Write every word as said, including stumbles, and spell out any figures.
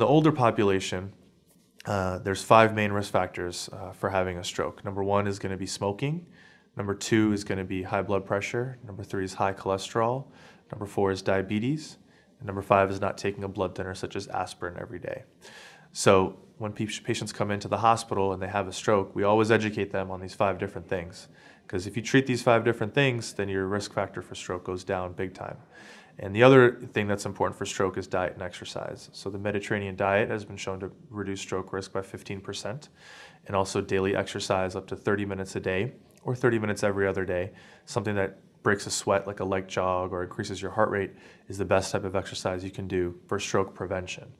the older population, uh, there's five main risk factors uh, for having a stroke. Number one is going to be smoking. Number two is going to be high blood pressure. Number three is high cholesterol. Number four is diabetes. And number five is not taking a blood thinner such as aspirin every day. So when patients come into the hospital and they have a stroke, we always educate them on these five different things. Because if you treat these five different things, then your risk factor for stroke goes down big time. And the other thing that's important for stroke is diet and exercise. So the Mediterranean diet has been shown to reduce stroke risk by fifteen percent, and also daily exercise up to thirty minutes a day or thirty minutes every other day. Something that breaks a sweat like a light jog or increases your heart rate is the best type of exercise you can do for stroke prevention.